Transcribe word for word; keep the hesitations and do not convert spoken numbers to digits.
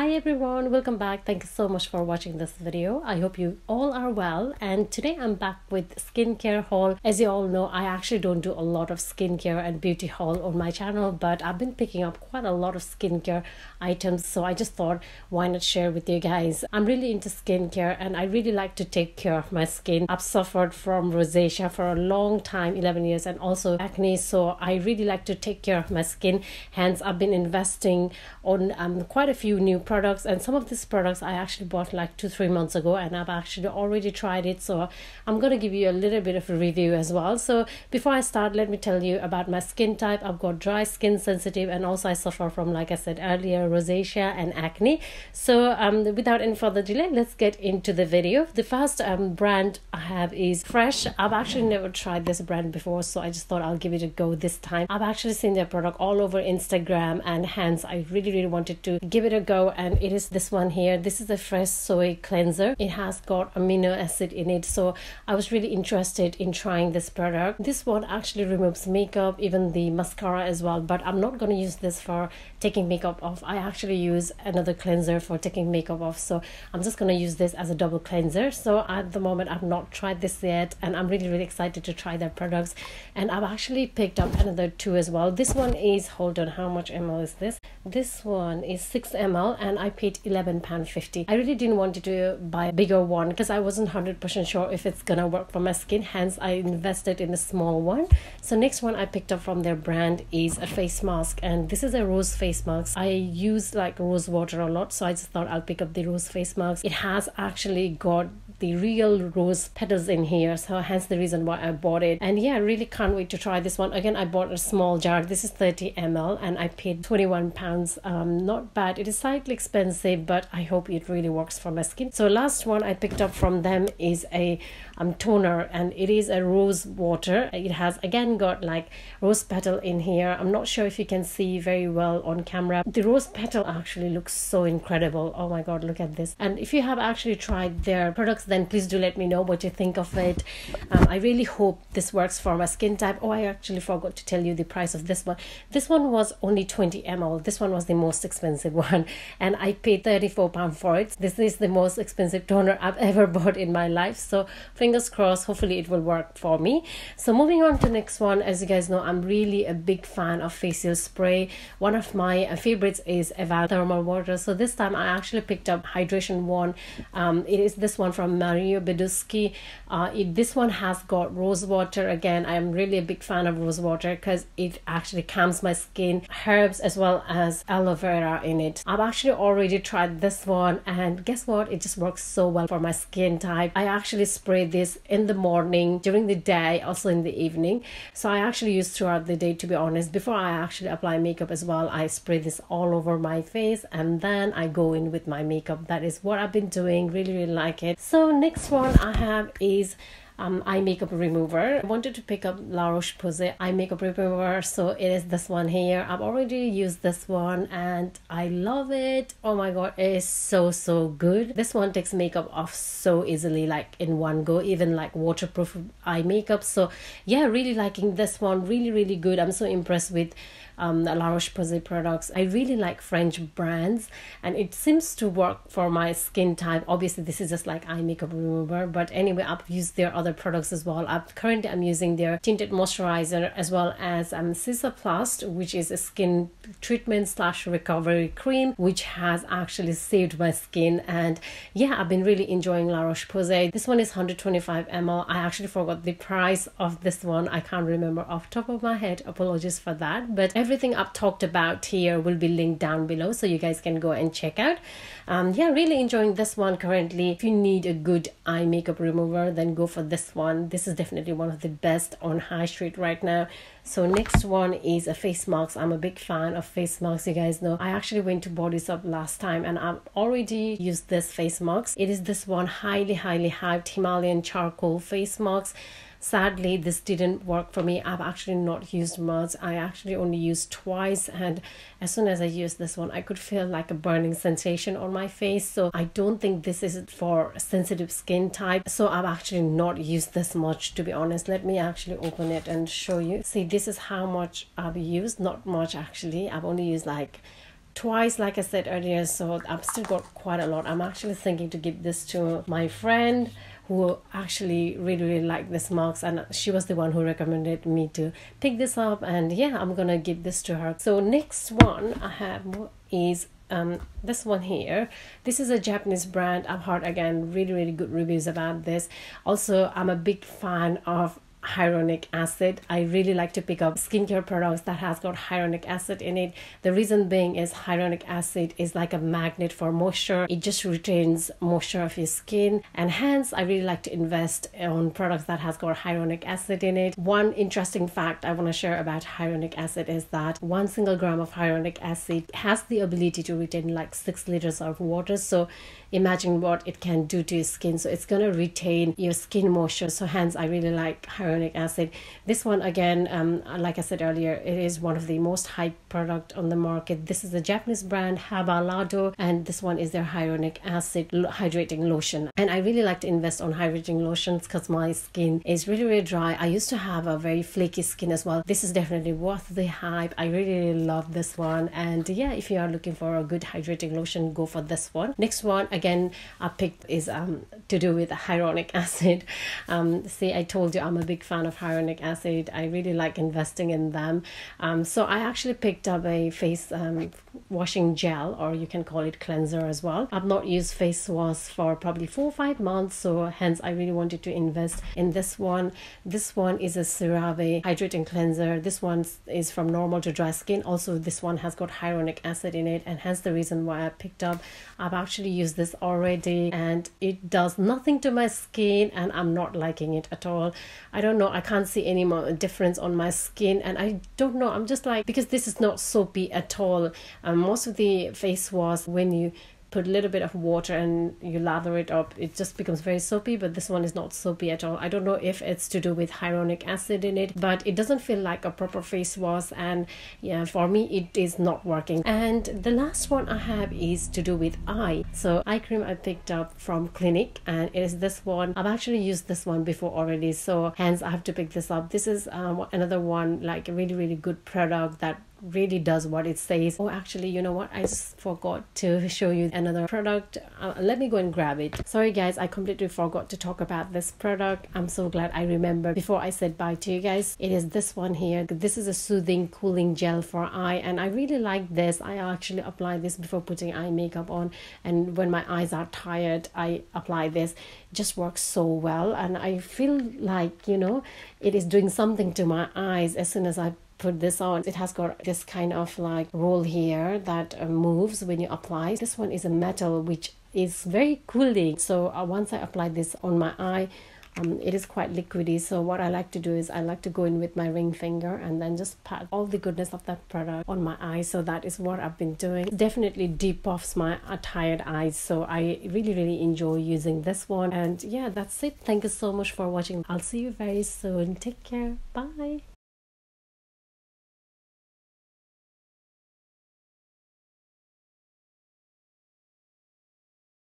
Hi everyone, welcome back. Thank you so much for watching this video. I hope you all are well, and today I'm back with skincare haul. As you all know, I actually don't do a lot of skincare and beauty haul on my channel, but I've been picking up quite a lot of skincare items, so I just thought why not share with you guys. I'm really into skincare and I really like to take care of my skin. I've suffered from rosacea for a long time, eleven years, and also acne, so I really like to take care of my skin. Hence I've been investing on um, quite a few new products, and some of these products I actually bought like two three months ago, and I've actually already tried it, so I'm gonna give you a little bit of a review as well. So before I start, let me tell you about my skin type. I've got dry skin, sensitive, and also I suffer from, like I said earlier, rosacea and acne. So um without any further delay, let's get into the video. The first um brand I have is Fresh. I've actually never tried this brand before, so I just thought I'll give it a go this time. I've actually seen their product all over Instagram, and hence I really really wanted to give it a go. And it is this one here. This is the Fresh Soy Cleanser. It has got amino acid in it, so I was really interested in trying this product. This one actually removes makeup, even the mascara as well, but I'm not going to use this for taking makeup off. I actually use another cleanser for taking makeup off, so I'm just going to use this as a double cleanser. So at the moment I've not tried this yet, and I'm really really excited to try their products. And I've actually picked up another two as well. This one is, hold on, how much ml is this? This one is six ml, and and I paid eleven pounds fifty. I really didn't want to buy a bigger one because I wasn't one hundred percent sure if it's gonna work for my skin, hence I invested in a small one. So next one I picked up from their brand is a face mask, and this is a rose face mask. I use like rose water a lot, so I just thought I'll pick up the rose face mask. It has actually got the real rose petals in here, so hence the reason why I bought it. And yeah, I really can't wait to try this one. Again, I bought a small jar. This is thirty ml and I paid twenty-one pounds. Um, not bad. It is slightly expensive, but I hope it really works for my skin. So last one I picked up from them is a um, toner, and it is a rose water. It has again got like rose petal in here. I'm not sure if you can see very well on camera. The rose petal actually looks so incredible. Oh my god, look at this. And if you have actually tried their products, then please do let me know what you think of it. um, I really hope this works for my skin type. Oh, I actually forgot to tell you the price of this one. This one was only twenty ml. This one was the most expensive one, and I paid thirty-four pounds for it. This is the most expensive toner I've ever bought in my life, so fingers crossed, hopefully it will work for me. So moving on to the next one. As you guys know, I'm really a big fan of facial spray. One of my favorites is Avène thermal water, so this time I actually picked up hydration one. Um, it is this one from Mario Badescu. Uh, it, this one has got rose water again. I am really a big fan of rose water because it actually calms my skin, herbs as well as aloe vera in it. I've actually already tried this one, and guess what, it just works so well for my skin type. I actually spray this in the morning, during the day, also in the evening. So I actually use throughout the day, to be honest. Before I actually apply makeup as well, I spray this all over my face and then I go in with my makeup. That is what I've been doing. Really really like it. So next one I have is Um, eye makeup remover. I wanted to pick up La Roche-Posay eye makeup remover, so it is this one here. I've already used this one and I love it. Oh my god, it is so so good. This one takes makeup off so easily, like in one go, even like waterproof eye makeup. So yeah, really liking this one. Really really good. I'm so impressed with um, the La Roche-Posay products. I really like French brands, and it seems to work for my skin type. Obviously this is just like eye makeup remover, but anyway, I've used their other products as well. I've currently I'm using their tinted moisturizer as well as um Cicaplast, which is a skin treatment slash recovery cream, which has actually saved my skin. And yeah, I've been really enjoying La Roche-Posay. This one is one hundred twenty-five ml. I actually forgot the price of this one. I can't remember off top of my head, apologies for that, but everything I've talked about here will be linked down below, so you guys can go and check out. Um yeah, really enjoying this one currently. If you need a good eye makeup remover, then go for this one. This is definitely one of the best on high street right now. So next one is a face mask. I'm a big fan of face masks. You guys know I actually went to Body Shop last time and I've already used this face mask. It is this one, highly highly hyped Himalayan charcoal face mask. Sadly this didn't work for me. I've actually not used much. I actually only used twice, and as soon as I used this one I could feel like a burning sensation on my face. So I don't think this is for sensitive skin type, so I've actually not used this much, to be honest. Let me actually open it and show you. See, this is how much I've used. Not much actually. I've only used like twice, like I said earlier, so I've still got quite a lot. I'm actually thinking to give this to my friend who actually really, really liked this mask, and she was the one who recommended me to pick this up, and yeah, I'm gonna give this to her. So next one I have is um this one here. This is a Japanese brand. I've heard again really, really good reviews about this. Also, I'm a big fan of hyaluronic acid. I really like to pick up skincare products that has got hyaluronic acid in it. The reason being is hyaluronic acid is like a magnet for moisture. It just retains moisture of your skin, and hence I really like to invest on products that has got hyaluronic acid in it. One interesting fact I want to share about hyaluronic acid is that one single gram of hyaluronic acid has the ability to retain like six liters of water. So imagine what it can do to your skin. So it's going to retain your skin moisture. So hence I really like hyaluronic acid. This one again, um, like I said earlier, it is one of the most hyped product on the market. This is the Japanese brand Habalado, and this one is their hyaluronic acid hydrating lotion. And I really like to invest on hydrating lotions because my skin is really, really dry. I used to have a very flaky skin as well. This is definitely worth the hype. I really, really love this one, and yeah, if you are looking for a good hydrating lotion, go for this one. Next one again I picked is um to do with hyaluronic acid. Um, see, I told you I'm a big fan of hyaluronic acid. I really like investing in them. Um, so I actually picked up a face um, washing gel, or you can call it cleanser as well. I've not used face wash for probably four or five months, so hence I really wanted to invest in this one. This one is a Cerave hydrating cleanser. This one is from normal to dry skin. Also, this one has got hyaluronic acid in it, and hence the reason why I picked up. I've actually used this already, and it does nothing to my skin, and I'm not liking it at all. I don't I don't know, I can't see any more difference on my skin, and I don't know, I'm just like, because this is not soapy at all. Um, most of the face wash, when you put a little bit of water and you lather it up, it just becomes very soapy, but this one is not soapy at all. I don't know if it's to do with hyaluronic acid in it, but it doesn't feel like a proper face wash, and yeah, for me it is not working. And the last one I have is to do with eye. So eye cream I picked up from Clinique, and it is this one. I've actually used this one before already, so hence I have to pick this up. This is um, another one, like a really, really good product that really does what it says. Oh, actually, you know what, I just forgot to show you another product. Uh, let me go and grab it. Sorry guys, I completely forgot to talk about this product. I'm so glad I remembered before I said bye to you guys. It is this one here. This is a soothing cooling gel for eye, and I really like this. I actually apply this before putting eye makeup on, and when my eyes are tired I apply this. It just works so well, and I feel like, you know, it is doing something to my eyes as soon as I put this on. It has got this kind of like roll here that uh, moves when you apply. This one is a metal, which is very cooling. So uh, once I apply this on my eye, um, it is quite liquidy. So what I like to do is I like to go in with my ring finger and then just pat all the goodness of that product on my eye. So that is what I've been doing. It definitely depuffs my uh, tired eyes, so I really, really enjoy using this one. And yeah, that's it. Thank you so much for watching. I'll see you very soon. Take care. Bye.